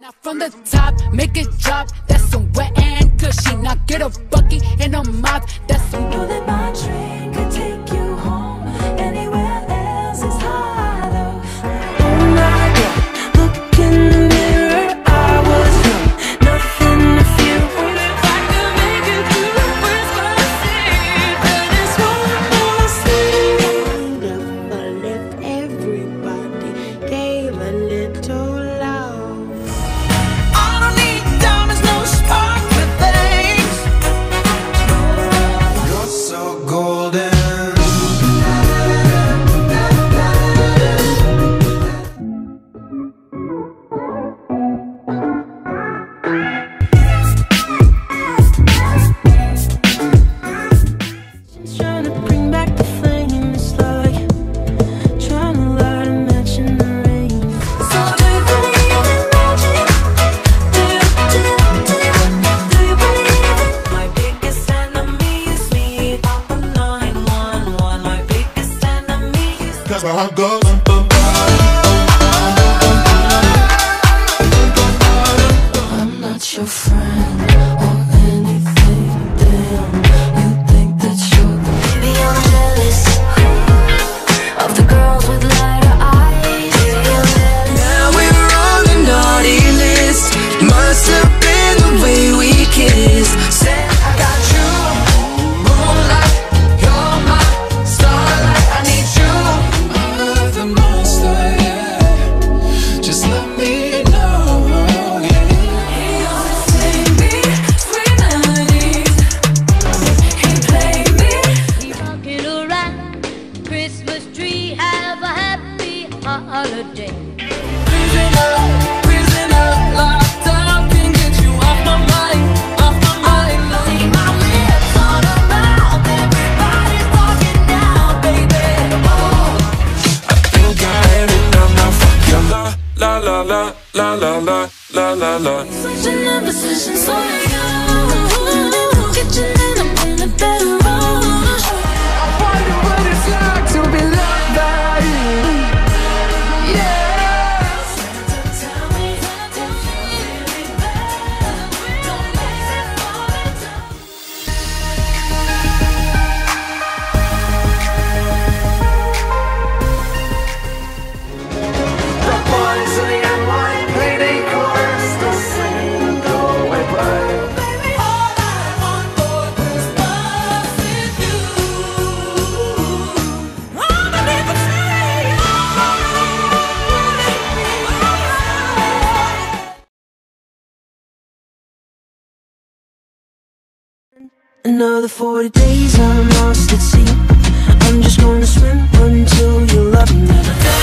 Now from the top, make it drop. That's some wet and cushy. Now get a bucket and a mop. That's some. You know that my train could take you home. Anywhere else is hollow. Oh my God, look in the mirror. I was young, nothing to feel. Only if I could make it through the first class seat. That is one more city. Wonderful if everybody gave a little. That's how it goes. I'm not your friend or anything, damn. You think that you're the baby, I'm jealous of the girls with lighter eyes. Now we're on the naughty list. Must have been the way we kissed. Said I got you, moonlight, you're my starlight. I need you. Holiday. Prisoner, locked up, can't get you off my mind, lay my lips on her mouth, everybody's talking now, baby. Oh, I think I had enough, now fuck your la, la, la, la, la, la, la, la, la. Switch another position for you, get your name in the bedroom. I wonder what it's like to be loved by you. Another 40 days I'm lost at sea. I'm just gonna swim until you love me.